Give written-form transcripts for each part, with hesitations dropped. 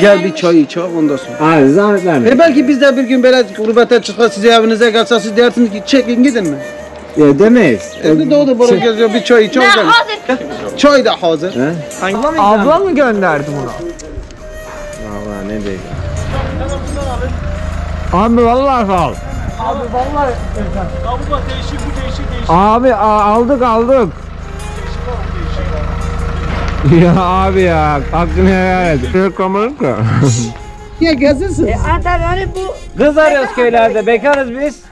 Gel bir çay iç, ondan sonra. Aynen, zahmet vermeyin. Belki biz de bir gün böyle gurbete çıkar, size evinize kalsa siz dersiniz ki çekin gidin mi? Demeyiz. Evde doğdu buraya geziyor, bir çay iç. Ne hazır? Çay da hazır. Abla mı gönderdi bunu? Valla ne diyeyim. Abi vallahi sağ ol. Abi vallahi kabuğa değişik, bu değişik, değişik. Abi aldık. Ya abi ya, hakkını helal et. Şöyle kamerayı da. Ya gezirsiniz. Antalya'nın bu... Kız arıyoruz köylerde, bekarız biz.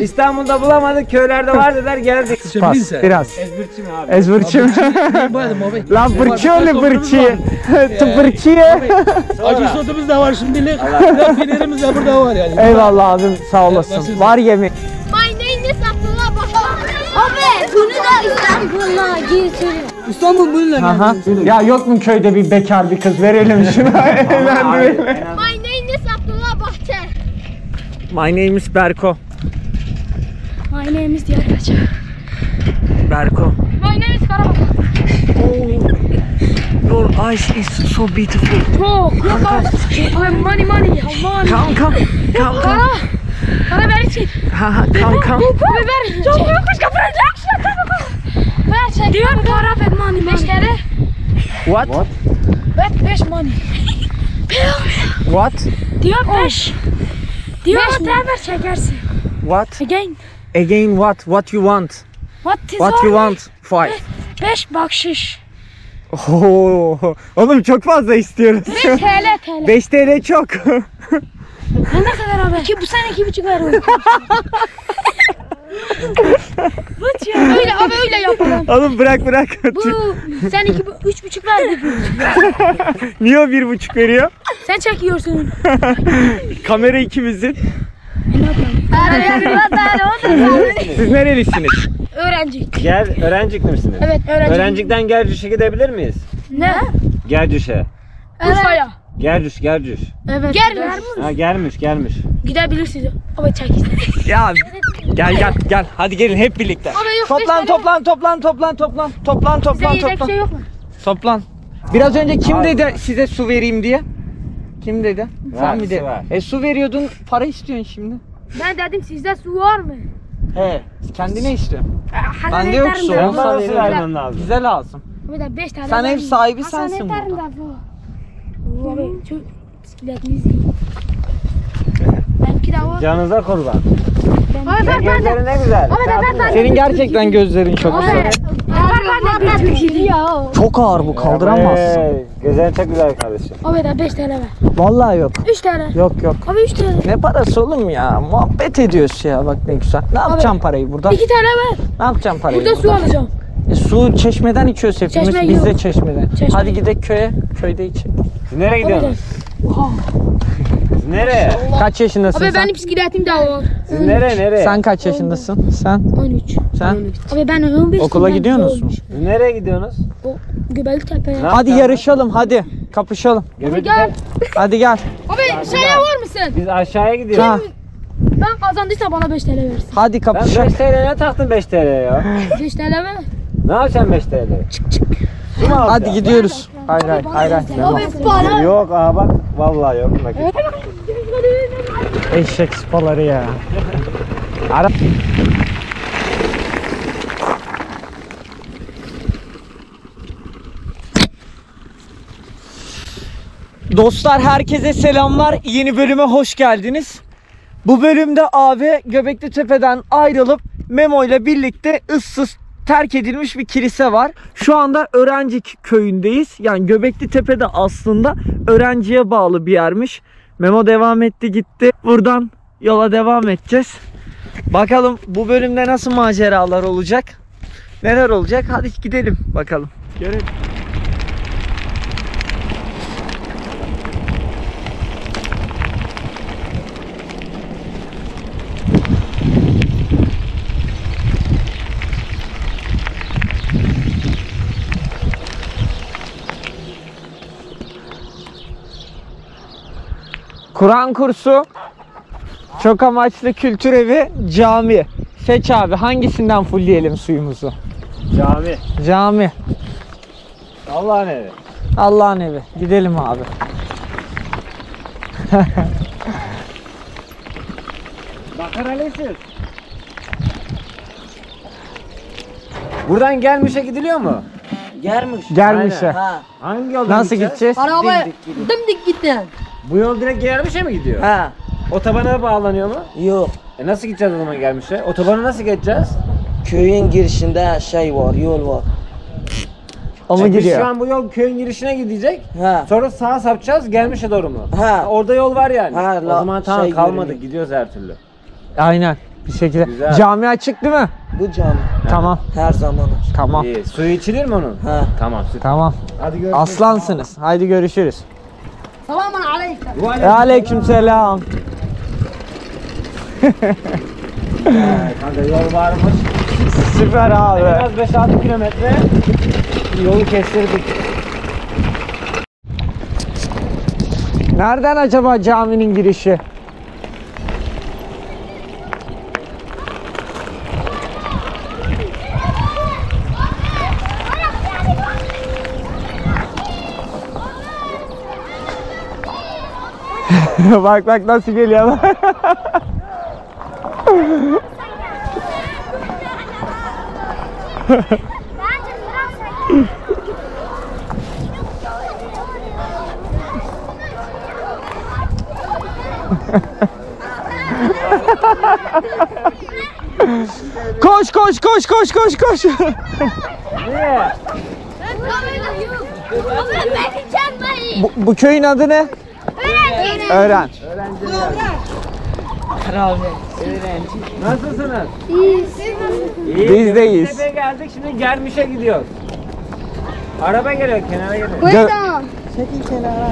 İstanbul'da bulamadık, köylerde var dediler, geldik. Pas, biraz. Ezbirçim abi. Ezbirçim. Lan fırçiyeli fırçiye. Tıpırçiye. Acı sotumuz da var şimdilik. Lan peynirimiz de burada var yani. Eyvallah abim, sağ olasın. Var yemin. Bay neyin hesaplığa bakalım. Abi bunu da İstanbul'a geçirin. İstanbul bununla geldi. Ya yok mu köyde bir bekar bir kız verelim şuna, eğlendirelim. My name is Abdullah Bahçe. My name is Berko. My name is Diyarkaç. Berko. My name is Karabak. Your eyes is so beautiful. Bro, look at money. Come. Bana ver için. Come. Çok yokuş kapıracaksın. Diyorum para ver money. 5 TL. What? Bet 5 money. What? Diyorum 5. Diyorum ver çekersin. What? Again what? What you want? What you want? 5. 5 bakşiş. Oo. Oğlum çok fazla istiyoruz. 5 TL. 5 TL çok. Ne kadar abi? Bu sene 2,5 euro. Öyle abi öyle yapalım. Oğlum bırak. Bu sen 3,5 verdin. Niye o 1,5 veriyor? Sen çekiyorsun. Kamera ikimizin. Siz nerelisiniz? Örencik. Örencikli misiniz? Evet, Örencik. Örencik'ten Gercüş'e gidebilir miyiz? Ne? Gercüş'e. Urfa'ya. Germiş. Evet. Germiş. Ha Germiş. Gidebilirsiniz. Abi çek istedim. Ya gel. Hadi gelin hep birlikte. Toplan. Size şey yok mu? Toplan. Biraz önce kim dedi size su vereyim diye? Kim dedi? Sen mi dedin? Su veriyordun, para istiyorsun şimdi. Ben dedim sizde su var mı? He. Kendine istiyorum. Ben de yok su. Nasıl vermen lazım? Bize lazım. Burada 5 tane. Sen ev sahibi sensin. Abi çok bisikletiniz iyi. Belki de o... Canınıza kurban. Senin gözlerin ne güzel. Senin gerçekten gözlerin çok güzel. Çok ağır bu, kaldıramazsın. Gözlerin çok güzel kardeşim. Abi de 5 TL ver. Vallahi yok. 3 TL. Yok. Abi 3 TL. Ne parası oğlum ya? Muhabbet ediyorsun ya, bak ne güzel. Ne yapacağım parayı burada? 2 TL ver. Ne yapacağım parayı burada? Burada su alacağım. Su çeşmeden içiyoruz hepimiz. Çeşme biz de çeşmeden. Hadi gidelim köye. Köyde içelim. Siz nereye gidiyorsunuz? Siz nereye? Kaç yaşındasın abi sen? Abi benim bisikletim daha var. Siz nereye? Sen kaç yaşındasın? Sen? 13. Sen? 13. Abi ben 11. Okula gidiyorsunuz mu? Siz nereye gidiyorsunuz? Göbekli Tepe'ye. Hadi yarışalım hadi. Kapışalım. Gel. Hadi gel. Abi şeye var mısın? Biz aşağıya gidiyoruz. Ha. Ben kazandıysa bana 5 TL versin. Hadi kapışalım. Ben 5 TL ne taktın 5 TL ya? 5 TL mi? Ne yapacaksın 5 TL? Çık. Hadi gidiyoruz. Hayır. Tamam. Yok abi bak vallahi yok. Eşek spaları ya. Arap. Dostlar herkese selamlar. Yeni bölüme hoş geldiniz. Bu bölümde abi Göbekli Tepe'den ayrılıp Memo ile birlikte ıssız terk edilmiş bir kilise var. Şu anda Örencik köyündeyiz. Yani Göbekli Tepe'de aslında Örencik'e bağlı bir yermiş. Memo devam etti gitti. Buradan yola devam edeceğiz. Bakalım bu bölümde nasıl maceralar olacak? Neler olacak? Hadi gidelim bakalım. Görelim. Kur'an kursu, çok amaçlı kültür evi, cami. Seç abi hangisinden fullleyelim suyumuzu? Cami. Allah'ın evi. Gidelim abi. Bakaralesiz. Buradan Gelmişe gidiliyor mu? Germiş. Gelmişe. Ha. Hangi yoldan nasıl gideceğiz? Araba dimdik gitti. Bu yol direkt Gelmişe mi gidiyor? Ha. Otobana bağlanıyor mu? Yok. E nasıl gideceğiz o zaman Gelmişe? Otobana nasıl geçeceğiz? Köyün girişinde şey var, yol var. Ama gidiyor. Şu an bu yol köyün girişine gidecek. Ha. Sonra sağa sapacağız Gelmişe doğru mu? Ha. Orada yol var yani. Ha, o zaman tamam kalmadı, gidiyoruz her türlü. Aynen. Bir şekilde. Güzel. Cami açık değil mi? Bu cami. Tamam. Her zaman açık. Tamam. İyi. Suyu içilir mi onun? Ha. Tamam. Tamam. Hadi görüşürüz. Aslansınız. Haydi görüşürüz. Selamun aleyküm. Aleykümselam. Kanka yol varmış. Süper abi. Biraz 5-6 kilometre yolu kestirdik. Nereden acaba caminin girişi? Bak bak nasıl geliyor. Koş koş koş koş koş koş. Bu köyün adı ne? Örencik. Örencik. Nasılsınız? İyiyiz. Biz de iyiyiz. Kızıltepe'ye geldik, şimdi Germiş'e gidiyoruz. Araba geliyor, kenara geliyor. Buyurun. Çekil kenara.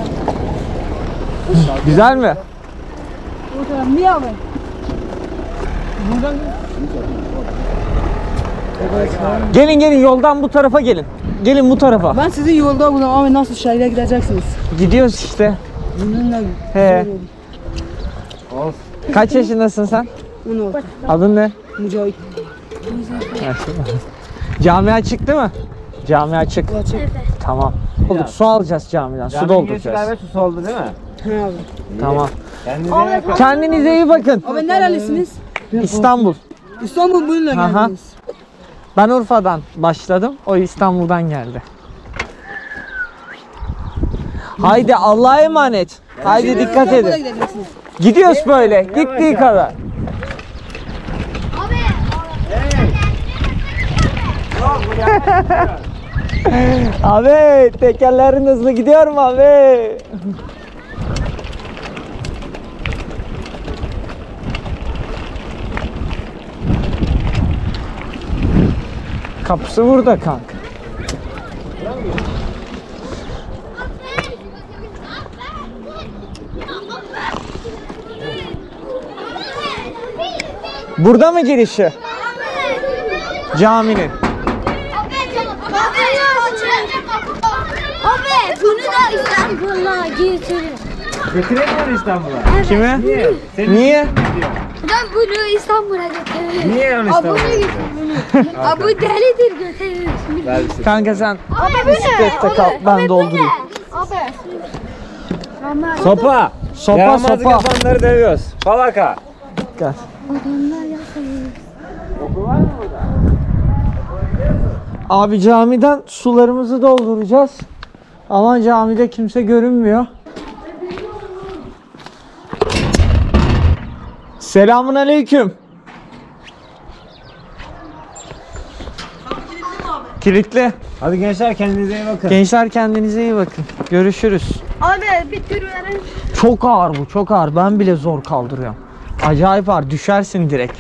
Güzel mi? Niye abi? Gelin gelin, yoldan bu tarafa gelin. Gelin bu tarafa. Ben sizi yolda buldum abi, nasıl şehre gideceksiniz? Gidiyoruz işte. He. Kaç yaşındasın sen? 16. Adın ne? Mücahit. Cami açık değil mi? Cami açık. Evet. Tamam. Oğlum su alacağız camiden. Su dolduracağız. Cami su soldu değil mi? He abi. Tamam. Kendinize iyi bakın. Abi nerelisiniz? İstanbul. İstanbul bununla geldiniz. Ben Urfa'dan başladım. O İstanbul'dan geldi. Haydi Allah'a emanet. Haydi dikkat edin. Gidiyoruz böyle. Gittiği kadar. Abi tekerlerin hızlı gidiyor mu abi? Kapısı burada kanka. Burada mı girişi? Caminin. Abi bunu da İstanbul'a getirin. Getiremiyor İstanbul'a. Evet. Kime? Niye? Niye? Ben bunu İstanbul'a getirin. Niye onu İstanbul'a getirin? Abi delidir götürür. Kanka sen bisiklette kal, ben doldurayım. Abi. Sopa. Sopa sopa. Yağmazı kafanları dövüyoruz. Falaka. Gel. Abi camiden sularımızı dolduracağız. Ama camide kimse görünmüyor. Selamun aleyküm. Kilitli. Hadi gençler kendinize iyi bakın. Gençler kendinize iyi bakın. Görüşürüz. Abi bir tür verin. Çok ağır bu, çok ağır. Ben bile zor kaldırıyorum. Acayip ağır, düşersin direkt.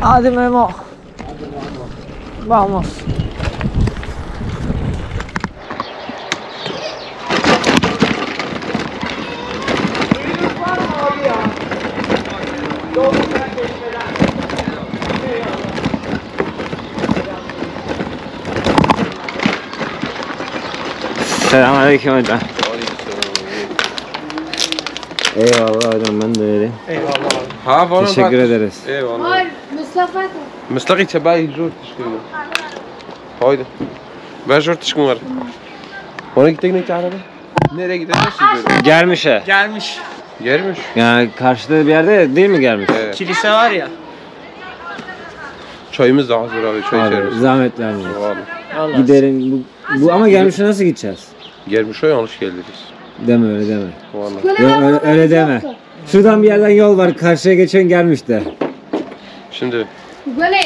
Hadi Memo. Vamos. Selamünaleyküm hocam. Eyvallah hocam, ben de öyle. Eyvallah. Teşekkür ederiz. Eyvallah. مستلقي تبعي جورتش كله هايدا بقى جورتش كمار Ona gittik ne kahraman? Nereye gideceğiz şimdi? Germişe. Gelmiş. Germiş. Yani karşıda bir yerde değil mi Germiş? Evet. Kilise var ya. Çayımız da hazır abi, çay içeriz. Zahmet vermeyiz. Gidelim. Bu ama Germiş'e nasıl gideceğiz? Germiş'e yanlış geliriz. Deme öyle deme. Vallahi. Öyle deme. Şuradan bir yerden yol var, karşıya geçen Germiş de. Şimdi. Böyle.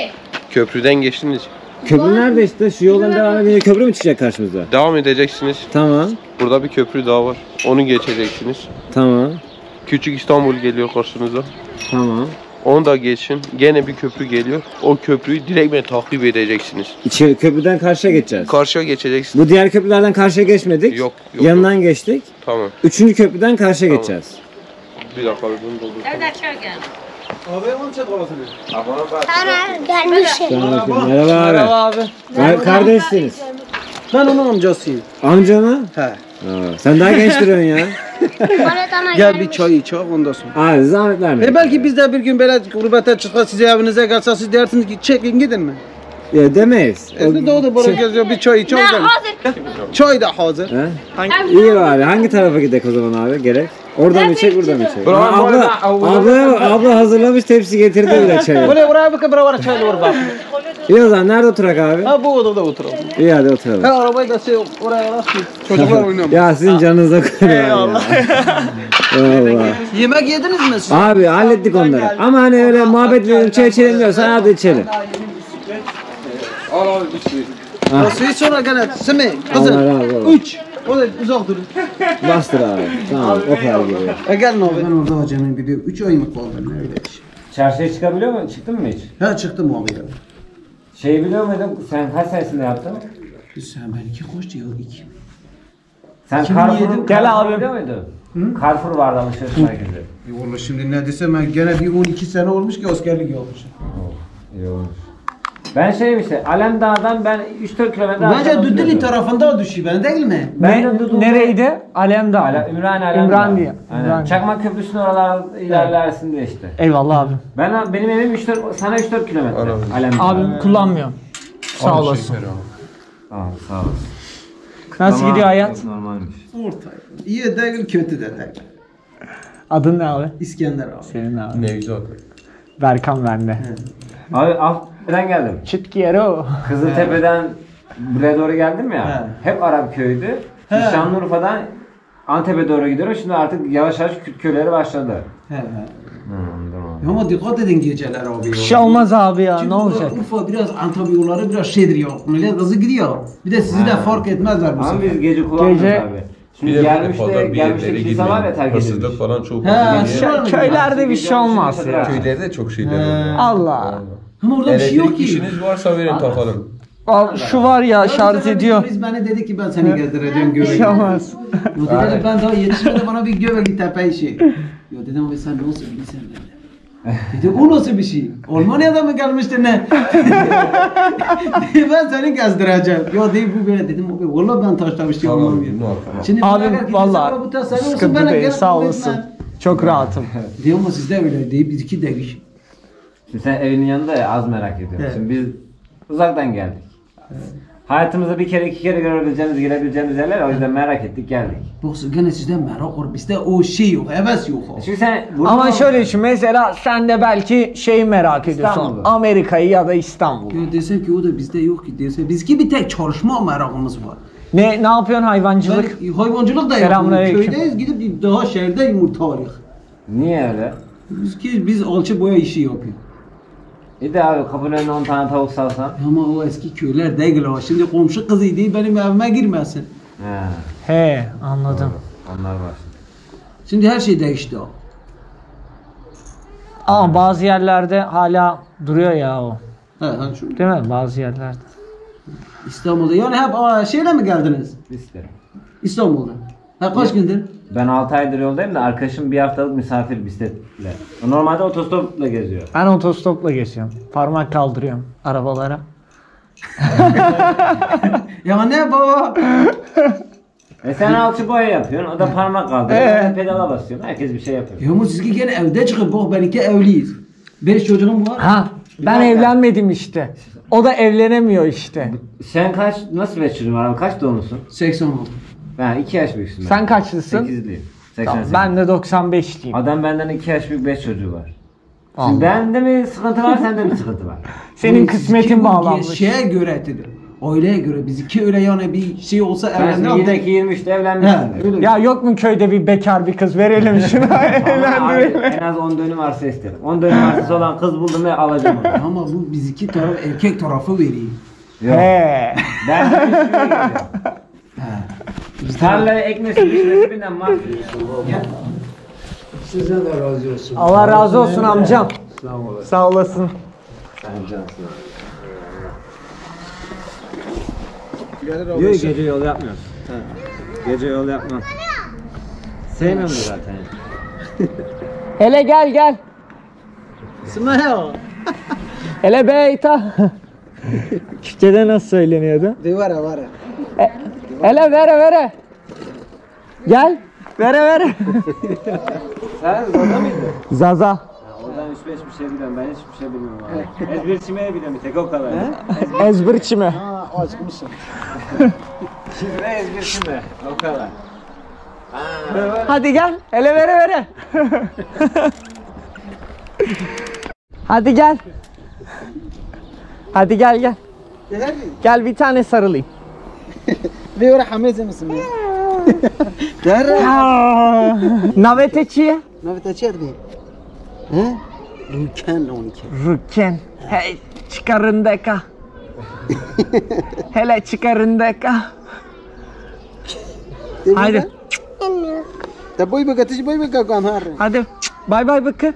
Köprüden geçtiniz. Köprü nerede işte? Şu yoldan devam edince köprü mü çıkacak karşımıza? Devam edeceksiniz. Tamam. Burada bir köprü daha var. Onu geçeceksiniz. Tamam. Küçük İstanbul geliyor karşınıza. Tamam. Onu da geçin. Gene bir köprü geliyor. O köprüyü direkt takip edeceksiniz. İçeri, köprüden karşıya geçeceğiz. Karşıya geçeceksiniz. Bu diğer köprülerden karşıya geçmedik. Yok. Yanından geçtik. Tamam. Üçüncü köprüden karşıya geçeceğiz. Bir dakika bunu doldur. Evet çöken. Abi onu çek olasını. Merhaba. Merhaba abi. Kardeşsiniz. Ben onun amcasıyım. Amca mı? He. Sen daha genç duruyorsun ya. Gel bir çay iç ondan sonra. Abi zahmet vermeyin. Belki biz de bir gün böyle gurbete çıksa size evinize kalsa siz dersiniz ki çekin gidin mi? Ya demeyiz. Evde doğdu buraya geziyor bir çay iç ondan. Çay da hazır. İyi abi hangi tarafa gidek o zaman abi gerek? Oradan mı çek buradan mı çek? Abla hazırlamış tepsi getirdi bile çayı. Böyle oraya bakın buralara çay olur bak. İyi o zaman nerede oturak abi? Ha bu odada oturalım. İyi hadi oturalım. Ha arabayı da şey oraya alasın. Çocuklar oynuyor. Ya sizin canınıza koyuyor. Eyvallah. Yemek yediniz mi siz? Abi hallettik onları. Ama hani öyle muhabbet edelim çay içelim diyorsan hadi içelim. Al abi bir şey. Suyu sonra gene Simi kızım. 3. O da uzak durun. Bastır abi. Tamam o kadar geliyor. Gelin abi. Ben orada hocamın bir 3 ayımı kaldım nerede? Çarşıya çıkabiliyor musun? Çıktın mı hiç? Ha çıktım abi ya. Şey biliyor muydun? Sen kaç senesinde yaptın? Sen belki koş diyor 2. Sen Carrefour'u gel abi biliyor muydun? Carrefour vardı ama şaşırtma girdi. Yoğurlu şimdi ne desem ben gene bir 12 sene olmuş ki askerlik yapmışım. İyi olmuş. Ben şeyim işte, Alemdağ'dan ben 3-4 kilometre aşağıdan bence Düdülü tarafında düşüyor ben değil mi? Ben nereydi? Alemdağ. Ümraniye. Çakmak Köprüsü'nün oralar ilerlersinde işte. Eyvallah abi. Benim evim 3-4, sana 3-4 kilometre. Abi kullanmıyor. Sağ olasın. Tamam sağ olasın. Nasıl gidiyor hayat? Normalmiş. Orta. İyi değil kötü de değil. Adın ne abi? İskender abi. Senin abi. Nevzat. Berkan bende. Abi al. Neden geldim? Çıtkiyero. Kızıltepe'den buraya doğru geldim ya. He. Hep Arap köyüydü. Şanlıurfa'dan Antep'e doğru gidiyorum. Şimdi artık yavaş yavaş Kürt köyleri başladı. He. Ama dikkat edin geceler abi. Bir şey olmaz abi ya. Çünkü ne olacak? Urfa biraz Antep yolları biraz şeydir ya. Millet hızlı gidiyor. Bir de sizi de fark etmezler bu sefer. Ama biz gece kullanmıyoruz abi. Şimdi gelmişte kilise var ya terk edilmiş. Hırsızlık falan çok oluyor. Köylerde bir şey olmaz ya. Köylerde çok şeyler oluyor. Allah. Ama orada bir şey yok ki. İşiniz varsa verin takalım. Al şu var ya şarj ediyor. Biz bana dedi ki ben seni gezdireceğim Göbekli Tepe'ye. Bu dedi ben daha yetişmedi bana bir Göbekli Tepe işi. Yo dedim abi sen nasıl bilirsen ben. Dedi o nasıl bir şey? Almanya'da mı gelmişti ne? Ben seni gezdireceğim. Yo değil bu böyle dedim abi vallahi ben taşlamıştım Almanya'yı. Şimdi abi vallahi sıkıntı değil sağ olasın. Çok rahatım. Diyor mu sizde öyle değil biz iki dedik. Şimdi sen evinin yanında ya az merak ediyorsun. Evet. Şimdi biz uzaktan geldik. Evet. Hayatımızda bir kere iki kere görebileceğimiz, girebileceğimiz yerler o yüzden merak ettik geldik. Yoksa gene sizden merak var bizde o şey yok, heves yok. Çünkü sen ama şöyle düşün mesela sen de belki şeyi merak ediyorsun Amerika'yı ya da İstanbul'u. Ya desem ki o da bizde yok ki desem bizki bir tek çalışma merakımız var. Ne yapıyorsun hayvancılık? Ben, hayvancılık da yapıyorum köydeyiz gidip daha şehirde yumurtalık. Niye öyle? Biz alçı boya işi yapıyoruz. İyi de abi kapının önüne 10 tane tavuk salsan. Ama o eski köyler değil o. Şimdi komşu kızıydı benim evime girmesin. He anladım. Doğru. Onlar var. Şimdi her şey değişti o. Ama bazı yerlerde hala duruyor ya o. He hani şu. Değil mi bazı yerlerde. İstanbul'da yani hep şeyle mi geldiniz? İsterim. İstanbul'da. Ha kaç gündür? Ben 6 aydır yoldayım da arkadaşım bir haftalık misafir bisikletle. Normalde otostopla geziyor. Ben otostopla geziyorum. Parmak kaldırıyorum arabalara. Ya ne baba? Sen alçı boya yapıyorsun, o da parmak kaldırıyor. Sen pedala basıyorsun, herkes bir şey yapıyor. Ya ama siz ki gene evde çıkıp bak ben iki evliyiz. 5 çocuğum var. Ha Ben evlenmedim işte. O da evlenemiyor işte. Sen kaç, nasıl meçhulüm abi? Kaç doğumlusun? 80 oldu. Ben 2 yaş büyüksün. Sen kaçlısın? 8'liyim. Tamam, ben de 95'liyim. Adam benden 2 yaş büyük 5 çocuğu var. Şimdi bende mi sıkıntı var, sende mi sıkıntı var? Senin kısmetin bağlanmış. Şeye göre dedi. Aileye göre biz iki öyle yani bir şey olsa evlenmem. 22-23'te evlenmem. Ya yok mu köyde bir bekar bir kız verelim şuna evlendirelim. En az 10 dönüm varsa isterim. 10 dönüm varsa olan kız buldum ve alacağım onu. Ama bu biz iki taraf erkek tarafı vereyim. Yok. Ben de bir şuraya geliyorum. Tarlaya ekmesi binden mahvediyor. Size de razı olsun. Allah razı olsun amcam. Sağ olasın. Sağ olasın. Diyor gece yol yapmıyoruz. Gece yol yapmam. Sevmem zaten. Hele gel gel. Smile. Hele beyta. Türkçe'de nasıl söyleniyordu? Divara vara. Hele vere vere. Gel. Vere vere. Sen Zaza mıydın? Zaza. Oradan 3-5 bir şey biliyorum, ben hiçbir şey bilmiyorum abi. Ezber çimeye biliyorum bir tek o kadar. Ezber çime. Ha, açmışsın. Şimdi ne ezber çime? O kadar. Ha. Hadi gel, hele vere vere. Hadi gel. Hadi gel gel. Gel bir tane sarılayım. Bir oraya hameze misin? Naveteçiye. Naveteçiye değil. He? Rüken 12. Rüken. Hey çıkarındaka. Hele çıkarındaka. Haydi. Da boy bakatış boy bakakan har. Hadi. Bay bay bakı.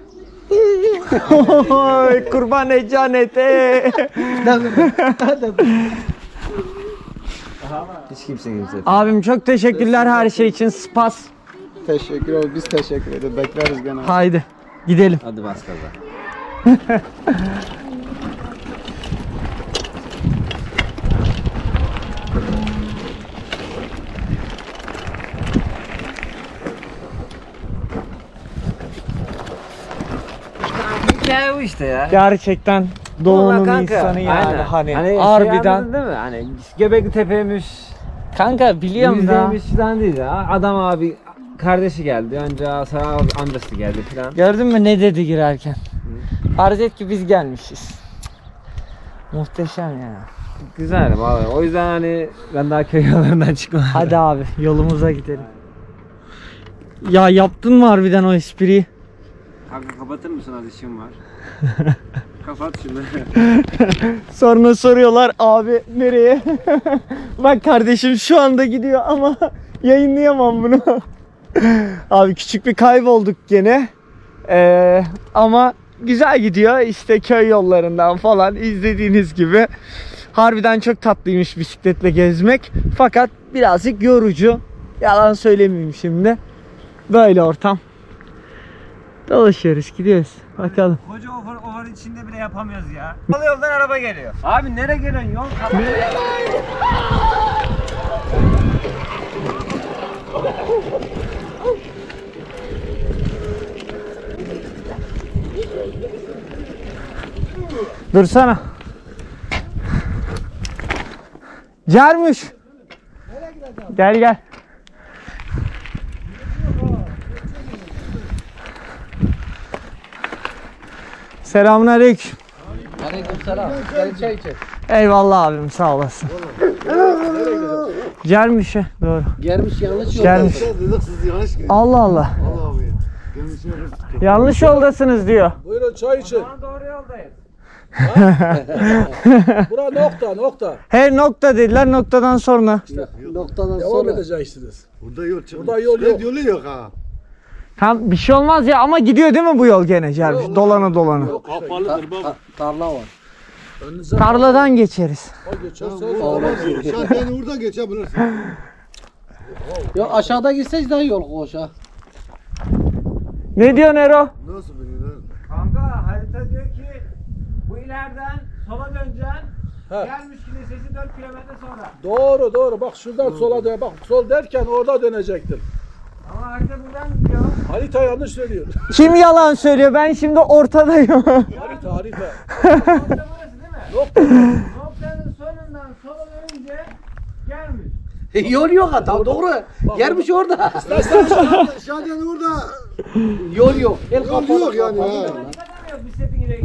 Oy kurban et canete. Hiç kimse. Abim çok teşekkürler her şey için. Spas. Teşekkür ol. Biz teşekkür ederiz. Bekleriz gene. Haydi gidelim. Hadi bas gaza. Hikaye bu işte ya. Gerçekten. Doğunun insanı yani aynen. Hani harbiden şey değil mi? Hani Göbekli Tepe'miş. Kanka biliyorum da. Bizden değil ya. Adam abi kardeşi geldi. Önce Sara amcası geldi falan. Gördün mü ne dedi girerken? Hı? Farz et ki biz gelmişiz. Muhteşem ya. Güzel vallahi. O yüzden hani ben daha köy yollarından çıkmam. Hadi abi yolumuza gidelim. Aynen. Ya yaptın mı harbiden o espriyi? Kanka kapatır mısın az işim var. Kapat şimdi. Sonra soruyorlar abi nereye? Bak kardeşim şu anda gidiyor ama yayınlayamam bunu. Abi küçük bir kaybolduk gene. Ama güzel gidiyor işte köy yollarından falan izlediğiniz gibi. Harbiden çok tatlıymış bisikletle gezmek. Fakat birazcık yorucu. Yalan söylemeyeyim şimdi. Böyle ortam. Dolaşıyoruz gidiyoruz. Bakalım. Koca ovar içinde bile yapamıyoruz ya. Yol yoldan araba geliyor. Abi nereye geliyorsun? Yol kapalı. Dursana. Germiş. Gel gel. Selamünaleyküm. Aleykümselam. Gel çay içelim. Eyvallah abim sağ olasın. Germişe doğru. Germiş yanlış yolda. Germiş. Siz yanlış. Allah Allah. Allah abi. Yanlış yoldasınız diyor. Buyurun çay için. Doğru yoldayız. Bura nokta. Her nokta dediler noktadan sonra. İşte, noktadan sonra devam edeceksiniz. Burada yol yok. Yolu yok ha. Tam bir şey olmaz ya ama gidiyor değil mi bu yol gene Germiş? Dolana. Yok, kapalıdır bak. Tarla var. Önünüze tarladan var. Geçeriz. O geçerse sen oradan geçebilirsin. Ya aşağıda gitsek daha yol koş ha. Ne diyorsun Ero? Nasıl biliyorsun? Kanka harita diyor ki bu ileriden sola döneceksin. Gelmiş Kilisesi 4 kilometre sonra. Doğru. Bak şuradan sola dön. Bak sol derken orada dönecektir. Ama harita buradan gidiyor. Harita yanlış söylüyor. Kim yalan söylüyor? Ben şimdi ortadayım. Harita, harita. Nokta burası değil mi? Nokta. Noktanın sonundan sola dönünce Germiş. Yol yok adam, doğru. Germiş orada. İstersen şadiyanın orada. Yol yok. Yol yok yani.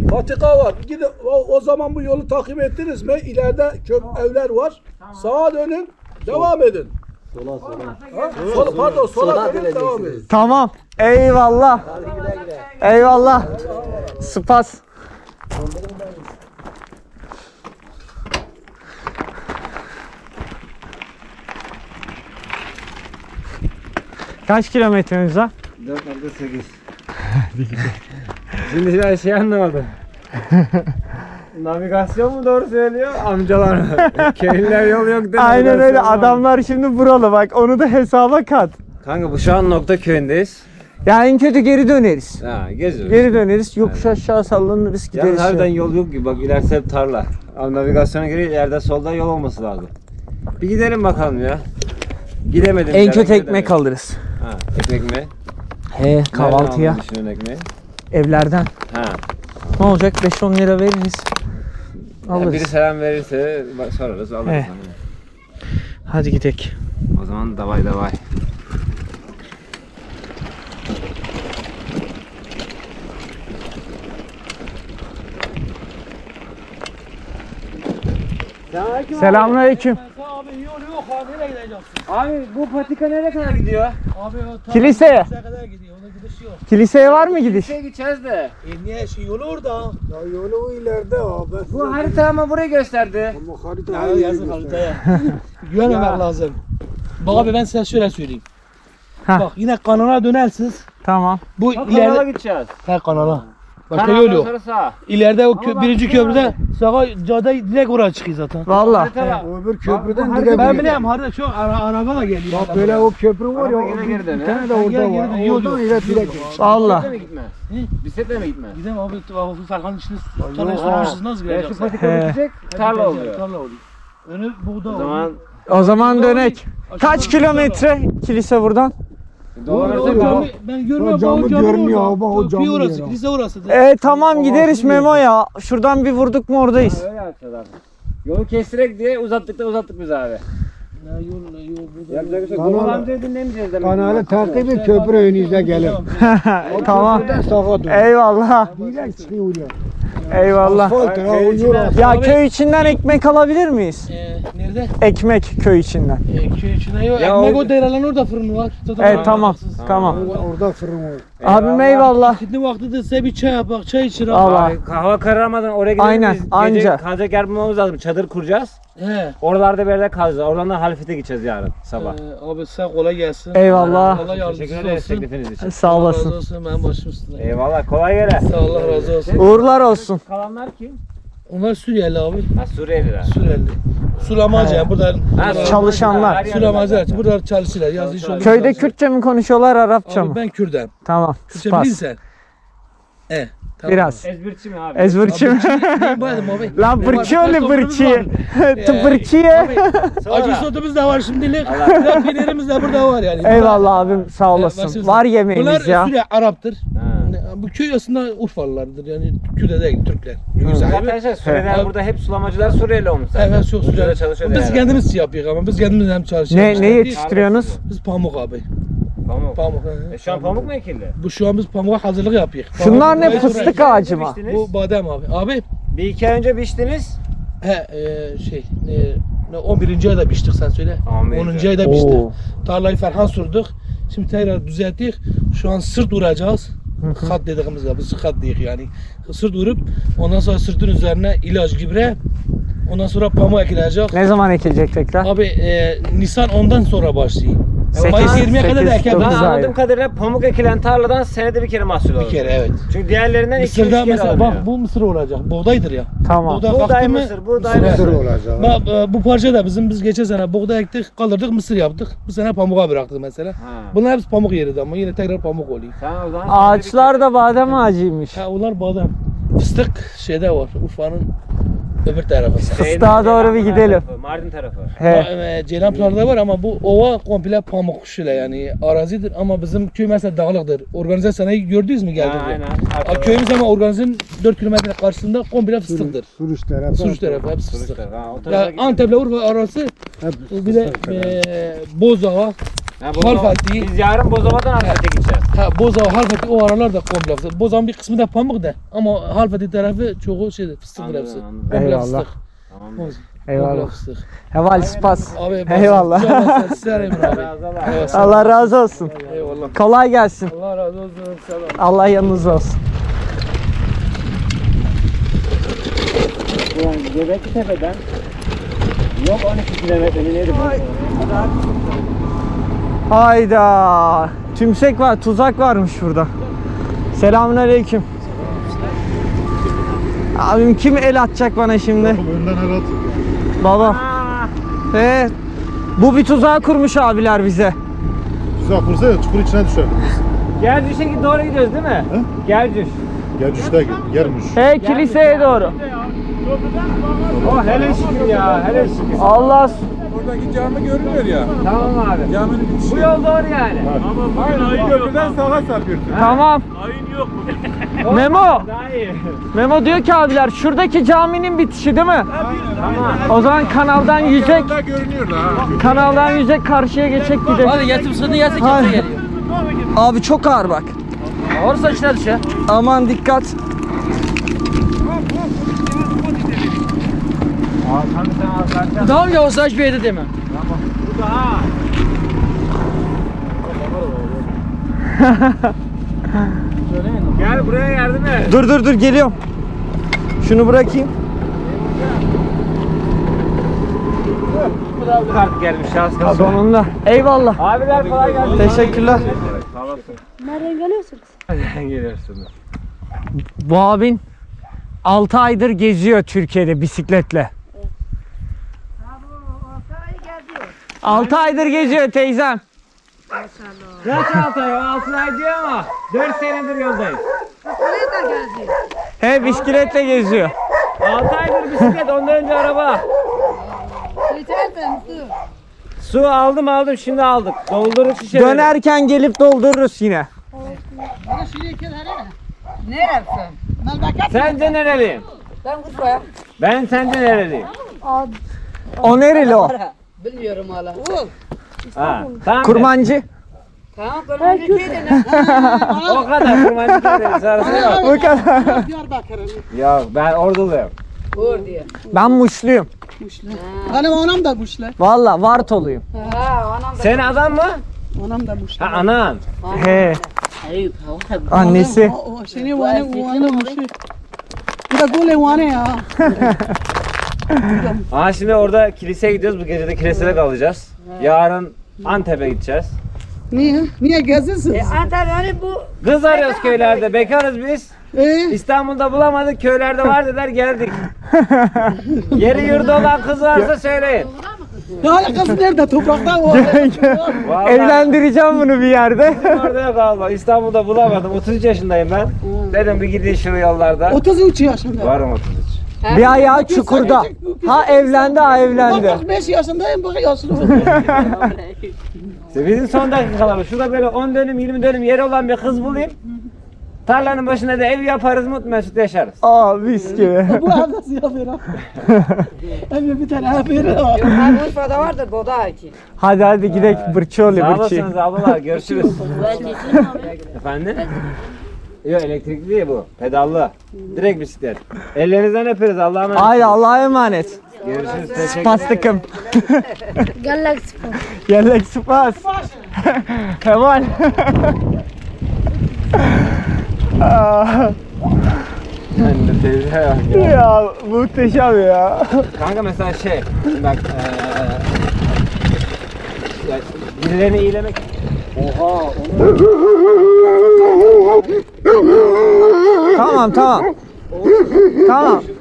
Patika var. Gidin, o zaman bu yolu takip ettiniz mi? İleride kök evler var. Tamam. Sağa dönün, devam edin. Sola, sola. Sola, pardon, sola dönün, devam edin. Tamam. Eyvallah. Eyvallah. Spas. Kaç kilometremiz var? 4.8. Şimdi ben şey anlamadım. Navigasyon mu doğru söylüyor? Amcalar. Köylüler yol yok demiyor. Aynen öyle. Adamlar şimdi buralı bak. Onu da hesaba kat. Kanka bu şu an nokta köyündeyiz. Yani en kötü geri döneriz. Ha, geziyoruz. Geri döneriz. Yokuş aşağı sallanırız gideriz. Yani nereden yol yok ki? Bak ilerisi hep tarla. Navigasyona göre ileride solda yol olması lazım. Bir gidelim bakalım ya. Gidemedim. En kötü ekmek alırız. Ha, ekmek mi? He, kahvaltıya. Evlerden. Ha. Ne olacak? 5-10 lira veririz. Alırız. Ya biri selam verirse sorarız, alırız. He. Hadi gidelim. O zaman davay davay. Selamünaleyküm. Abi yol yok abi, nereye gideceksin? Abi bu patika nereye kadar gidiyor? Abi o kiliseye kadar gidiyor. Ona gidiş yok. Kiliseye var mı gidiş? Kiliseye gideceğiz de. Niye şey yolu orada? Ya yolu ileride abi. Bu harita ama burayı gösterdi. Ama harita ya, yazık haritaya. Güvenmemek lazım. Bak abi ben size şöyle söyleyeyim. Ha. Bak yine kanala dönersiniz. Tamam. Bu ha, ileride kanala gideceğiz. Her kanala. Başka yol yok. İleride o birinci köprüden sağa cadde direkt oraya çıkıyor zaten. Valla. Öbür köprüden direkt. Ben biliyorum harita şu araba da geliyor. Bak böyle o köprü var ya. Bir tane de orada var. Yoldan direkt. Valla. Bisikletle mi gitmez? Gidem abi Ferhan'ın içinde tarla sormuşsunuz nasıl gideceğiz? Şu patika bitecek. Tarla oluyor. Önü buğda oluyor. O zaman dönek. Kaç kilometre kilise buradan? Doğru, ben görmüyorum. Görmüyor baba o cami orası, kilise orası. Tamam gideriz Memo ya. Şuradan bir vurduk mu oradayız. Yolu kestirek diye uzattık biz abi. Ya yol kanalı takip et, köprü önünüze gelin. Tamam. Eyvallah. Eyvallah. Ya köy içinden ekmek alabilir miyiz? Nerede? Ekmek köy içinden. Köy içinden yok. Ya ekmek o derelen orada fırın var. Evet tamam. Tamam. Orada fırın var. Abim eyvallah. Şimdi vakti de size bir çay yapak, çay içir abi. Kahve kararmadan oraya gidelim. Aynen. Anca. Kalacak yer bulmamız lazım. Çadır kuracağız. He. Oralarda bir yerde kalacağız. Oradan da Halfeti'ye gideceğiz yarın sabah. Abi size kolay gelsin. Eyvallah. Allah yardımcınız olsun. Teşekkür için. Sağ olasın. Allah razı olsun. Ben başım üstüne. Eyvallah. Kolay gele. Sağ Allah razı olsun. Uğurlar olsun. Kalanlar kim? Onlar Suriyeli abi. Ha Suriyeli. Suriyeli. Sulamacı buradan. Çalışanlar. Sulamacı. Buradan çalışırlar. Yaz iş olur. Köyde Kürtçe mi konuşuyorlar, Arapça mı? Abi ben Kürt'üm. Tamam. Kürtçe bilirsen. Tamam. Biraz. Ezbirçi mi abi? Ezbirçi mi? Lan bırçı öyle bırçı. Tıpırçıya. Acı sotumuz da var şimdilik. Biraz peynirimiz de burada var yani. Eyvallah abim sağ olasın. Var yemeğimiz bunlar ya. Bunlar Suriye Arap'tır. Bu köy aslında Urfalılardır yani Kürt'e değil Türkler. Zaten Suriye'den burada hep sulamacılar Suriyeli olmuş zaten. Evet çok Suriyeli çalışıyor. Biz kendimiz yapıyoruz ama biz kendimiz hem çalışıyoruz. Ne yetiştiriyorsunuz? Biz pamuk abi. Pamuk. Şu an pamuk mu ekildi? Bu şu an biz pamuğa hazırlık yapıyoruz. Şunlar ne fıstık ağacı mı? Bu badem abi. Abi. Bir iki ay önce biçtiniz. Ne 11. ayda biçtik sen söyle. 10. ayda biçtik. Tarlayı Ferhan sürdük. Şimdi tekrar düzelttik. Şu an sırt vuracağız. Kat dediğimiz gibi sıkat diyor yani. Sırt vurup ondan sonra sırtın üzerine ilaç gübre. Ondan sonra pamuk ekilecek. Ne zaman ekilecek tekrar? Abi Nisan 10'dan sonra başlıyor. Mayıs 20'ye kadar da ekebiliriz. Ben anladığım kadarıyla pamuk ekilen tarladan senede bir kere mahsul olur. Bir kere evet. Çünkü diğerlerinden 2-3 kere alınıyor. Bak bu mısır olacak. Buğdaydır ya. Tamam. Buğday mısır, buğday mısır olacak. Bak bu parça da bizim biz geçen sene buğday ektik, kaldırdık, mısır yaptık. Bu sene pamuğa bıraktık mesela. Bunlar hepsi pamuk yeriydi ama yine tekrar pamuk oluyor. Ağaçlar da badem ağacıymış. Onlar badem. Fıstık şeyde var. Urfa'nın Öbür tarafı. Kıstığa doğru bir gidelim. Tarafı, Mardin tarafı. He. Ceylanpınar'da var ama bu ova komple pamuk şöyle yani arazidir ama bizim köy mesela dağlıktır. Organize sanayi gördünüz mü geldi? Aynen. Köyümüz ama organizenin 4 kilometre karşısında komple fıstıktır. Suruç tarafı. Suruç tarafı hep fıstık. Ya Antep'le Urfa arası bir de Bozova, Halfeti. Biz yarın Bozova'dan Halfeti'ye gideceğiz. Ha, Bozova, Halfeti o aralar da komple fıstık. Bozova'nın bir kısmı da pamuk da ama Halfeti tarafı çoğu şeydir, fıstık tarafı. Eyvallah. Tamam. Eyvallah. Heval spas. Eyvallah. Allah razı olsun. Eyvallah. Kolay gelsin. Allah razı olsun. Allah yanınız olsun. Göbekli Tepe'den yok 12 kilometre ileri. Hayda. Tümsek var, tuzak varmış burada. Selamünaleyküm. Abim kim el atacak bana şimdi? Önden el at. Babam. Bu bir tuzağa kurmuş abiler bize. Tuzak kursa ya çukur içine düşer. Germüş'e doğru gidiyoruz değil mi? He? Germiş. Germüş'te Germuş. He kiliseye doğru. Oh hele şükür ya, hele şükür. Allah. Buradaki cami görünüyor ya. Tamam abi. Caminin bu yol doğru yani. Ama aynen ayın köprüden sağa sapıyorsun. Tamam. Ayın yok mu? Memo. Memo diyor ki abiler şuradaki caminin bitişi değil mi? Tamam. O zaman kanaldan yüzek. Kanaldan yüzek karşıya geçecek gidelim. Hadi yatım sınırı yatı kimse geliyor. Abi çok ağır bak. Ağır saçına düşer. Aman dikkat. Tamam ya o saç bir yedi değil mi? Tamam. Bu da ha. Gel buraya yardım et. Dur geliyorum. Şunu bırakayım. Bu da artık gelmiş şahs. Sonunda. Eyvallah. Abiler kolay gelsin. Teşekkürler. Sağ olasın. Nereden geliyorsunuz? Nereden geliyorsunuz? Bu abin 6 aydır geziyor Türkiye'de bisikletle. 6 aydır geziyor teyzem. Maşallah. Kaç 6 ay? 6 ay diyor ama 4 senedir yoldayız. Bisikletle geziyor. He bisikletle geziyor. 6 aydır bisiklet, ondan önce araba. Su aldım şimdi aldık. Doldurup şişeleri. Dönerken gelip doldururuz yine. Bana şuraya gel hele. Neresin? Sen de nereliyim? Ben Urfa'yım. Ben senden nereliyim? O nereli o? Bilmiyorum hala. Tamam. Kurmancı. Tamam Kurmancı köyden. O kadar Kurmancı köyden. O kadar. Diyarbakır'ın. Ya ben Orduluyum. Orduya. Ben Muşluyum. Muşlu. Benim anam da Muşlu. Valla Vartoluyum. Sen adam mı? Anam da Muşlu. Ha anan. He. Annesi. Senin anam Muşlu. Bu da gole anne ya. Aha şimdi orada kiliseye gidiyoruz. Bu gece de kilisede kalacağız. Yarın Antep'e gideceğiz. Niye? Niye geziyorsunuz? Antep'e bu... Kız arıyoruz köylerde. Bekarız biz. İstanbul'da bulamadık. Köylerde var dediler geldik. Yeri yurda olan kız varsa söyleyin. Ne alakası nerede? Toprakta o. Evlendireceğim bunu bir yerde. Orada kalma. İstanbul'da bulamadım. 33 yaşındayım ben. Dedim bir gideyim şu yollarda. 33 yaşında. Varım 33. Bir ayağı çukurda. Ha evlendi ha evlendi. 35 yaşındayım bakıyorsunuz. Bizim son dakikaları. Şurada böyle 10 dönüm 20 dönüm yeri olan bir kız bulayım. Tarlanın başında da ev yaparız mutlu mesut yaşarız. Aa mis gibi. Bu ev nasıl yapıyor? Ev bir tane ev veriyor. Her Urfa'da vardır boda ki. Hadi gidelim bırçı oluyor bırçı. Sağ olasınız ablalar görüşürüz. Efendim? Yok elektrikli değil bu. Pedallı. Direkt bisiklet. Ellerinizden öperiz. Allah'a emanet. Haydi Allah'a emanet. Görüşürüz. Teşekkür ederim. Gellek spas. Gellek spas. Heval. Anne teyze ya. Ya muhteşem ya. Kanka mesela şey. Bak. Birilerini iyilemek. Oha. Tamam. Tamam.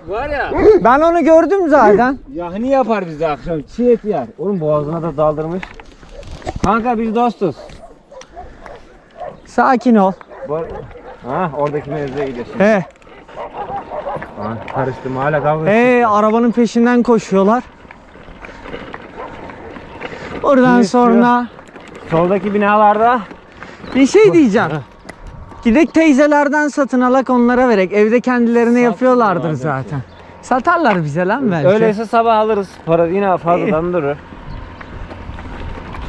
Var ya. Ben onu gördüm zaten. Yahni yapar bize akşam. Çiğ et yer. Oğlum boğazına da daldırmış. Kanka biz dostuz. Sakin ol. Ha oradaki mevzuya gidiyorsun. He. Karıştım hala kavga. Arabanın peşinden koşuyorlar. Oradan sonra soldaki binalarda bir şey diyeceğim. Gidek teyzelerden satın alak, onlara verek. Evde kendilerine yapıyorlardır zaten. Satarlar bize lan belki. Öyleyse sabah alırız. Para yine fazladan durur.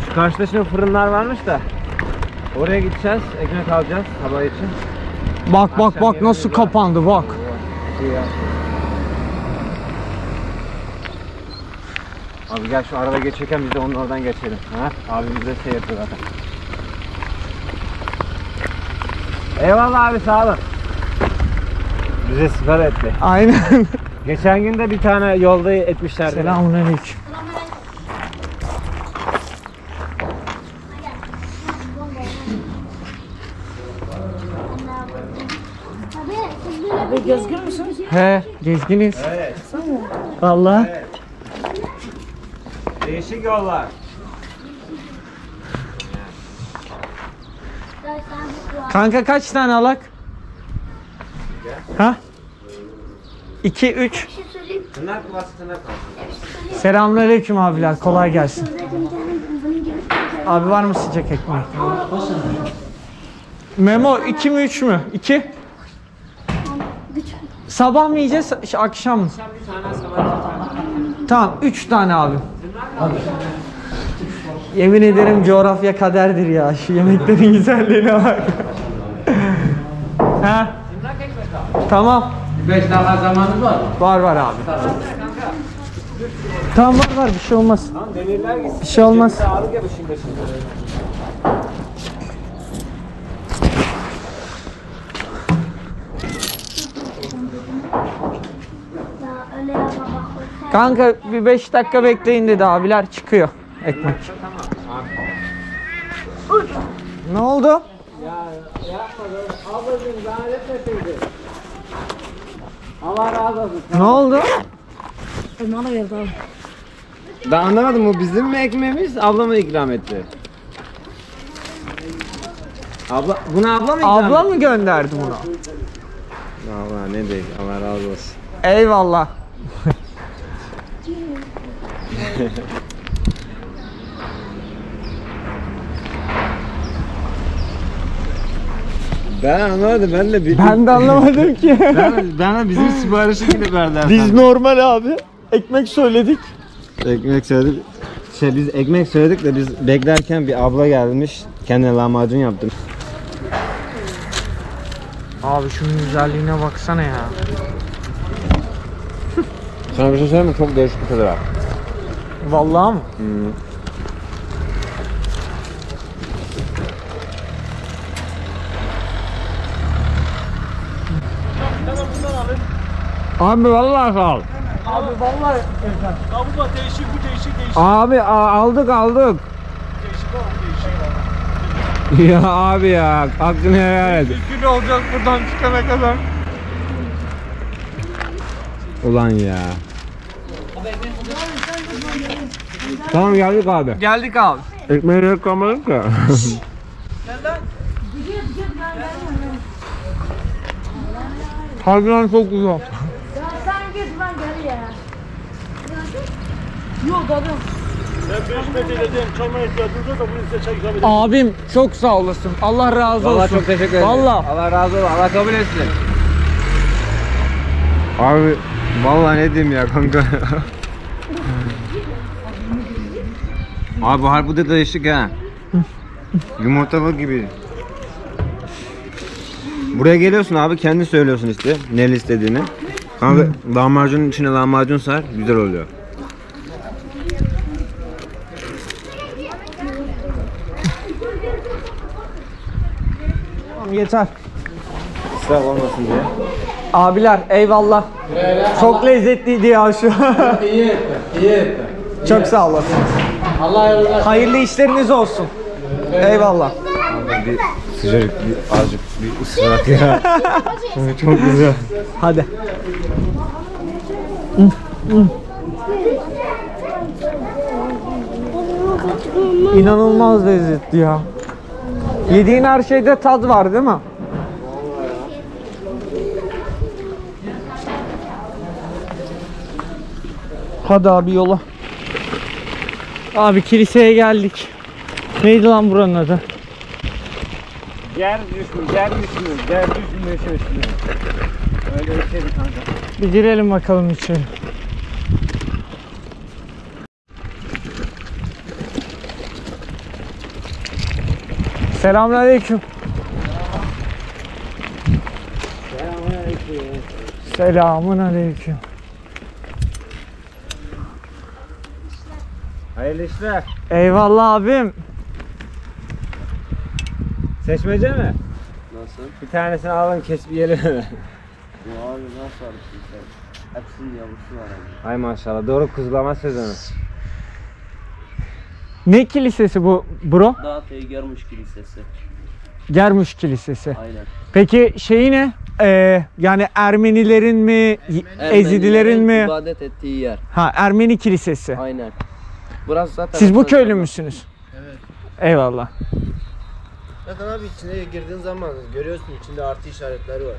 Şu karşıda şimdi fırınlar varmış da. Oraya gideceğiz. Ekmek alacağız sabah için. Bak akşam bak nasıl var. Kapandı bak. Abi gel şu araba geçerken biz de onun oradan geçelim. Ha? Abimize şey yapıyor zaten. Eyvallah abi, sağ olun. Bize süper etti. Aynen. Geçen gün de bir tane yolda etmişlerdi. Selamünaleyküm. Abi gezgin misiniz? He, gezginiz. Evet. Vallahi. Evet. Değişik yollar. Kanka kaç tane alak? Ha? 2 3 Selamünaleyküm abiler, kolay gelsin. Abi var mı sıcak ekmek? Memo 2 mi 3 mü? 2. Sabah mı yiyeceğiz, akşam mı? Tamam, 3 tane abi. Yemin ederim coğrafya kaderdir ya. Şu yemeklerin güzelliğine bak. Ha? Tamam. 5 dakika zamanımız var mı? Var var abi. Tamam var var, bir şey olmaz. Tamam, demirler gitsin. Bir şey olmaz. Kanka bir 5 dakika bekleyin dedi abiler, çıkıyor ekmek. Ne oldu? Ya yapmadım. Ablacığım zahmet etmeseydi. Allah razı olsun. Ne oldu? Bana verdi abi. Ben anlamadım, bu bizim mi ekmeğimiz, abla mı ikram etti? Abla, bunu abla mı ikram etti? Abla mı gönderdi bunu? Vallahi ne diyeyim, Allah razı olsun. Eyvallah. Ben anlamadım, ben de bir... Ben de anlamadım ki. Ben bizim siparişi gibi verdiler. Biz normal abi ekmek söyledik. Ekmek söyledik. Biz ekmek söyledik de biz beklerken bir abla gelmiş, kendine lahmacun yaptım. Abi şunun güzelliğine baksana ya. Sana bir şey söyleyeyim mi? Çok değişik bir tadı var. Vallahi mı? Hmm. Abi vallahi sağ ol. Abi vallahi kabuğa değişik, bu değişik değişik. Abi aldık. Değişik o, bu değişik. Ya abi ya, hakkını helal et. 2 kilo olacak buradan çıkana kadar. Ulan ya. Tamam geldik abi. Geldik abi. Ekmeği yok kalmadık ya. Harbiden çok güzel. Ya sen git, ben geri ya. Yok abi. Ben 5 metre dedim, çalma ihtiyacınız yok da bunu size çay ikram edeyim. Abim çok sağ olasın. Allah razı olsun. Vallahi çok teşekkür ederim. Vallahi. Allah razı olsun. Allah kabul etsin. Abi vallahi ne diyeyim ya kanka. Abi bu harbi de değişik ha. Yumurtalık gibi. Buraya geliyorsun abi, kendi söylüyorsun işte ne istediğini. Kanka lahmacunun içine lahmacun sar, güzel oluyor. Tamam yeter. Israf olmasın diye. Abiler eyvallah. Eyvallah. Çok lezzetliydi ya şu. İyi etti. Çok sağ olasın. Hayırlı işleriniz olsun. Eyvallah. Abi bir sıcacık, bir azıcık bir ısırak ya. Çok güzel. Hadi. İnanılmaz lezzetli ya. Yediğin her şeyde tad var değil mi? Hadi abi yola. Abi kiliseye geldik. Neydi lan buranın adı? Germiş mi? Öyle içeri kanka. Bir girelim bakalım içeri. Selamünaleyküm. Selamünaleyküm. Selamünaleyküm. Hayırlı işler. Eyvallah abim. Seçmece mi? Nasıl? Bir tanesini alalım, kesip yiyelim. Abi nasıl alışsın sen? Hepsinin yavrusu var abi. Ay maşallah, doğru kuzlama sezonu. Ne kilisesi bu bro? Dağatayi Germuş Kilisesi. Germuş Kilisesi. Aynen. Peki şeyi ne? Yani Ermenilerin mi, Ezidilerin mi? İbadet ettiği yer. Ha, Ermeni Kilisesi. Aynen. Burası zaten. Siz bu köylü müsünüz? Evet. Eyvallah. Zaten abi içine girdiğin zaman görüyorsun, içinde artı işaretleri var.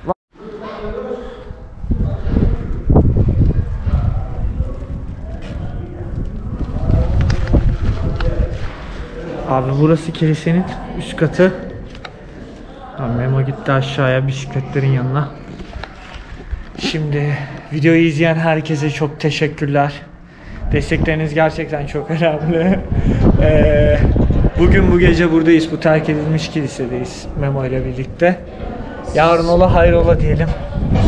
Abi burası kilisenin üst katı. Memo gitti aşağıya bisikletlerin yanına. Şimdi videoyu izleyen herkese çok teşekkürler. Destekleriniz gerçekten çok önemli. Bugün bu gece buradayız. Bu terk edilmiş kilisedeyiz Memo ile birlikte. Yarın ola hayrola diyelim.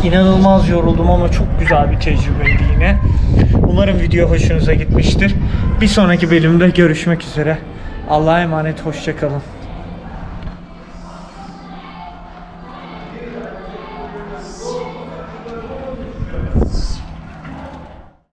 İnanılmaz yoruldum ama çok güzel bir tecrübeydi yine. Umarım video hoşunuza gitmiştir. Bir sonraki bölümde görüşmek üzere. Allah'a emanet, hoşça kalın.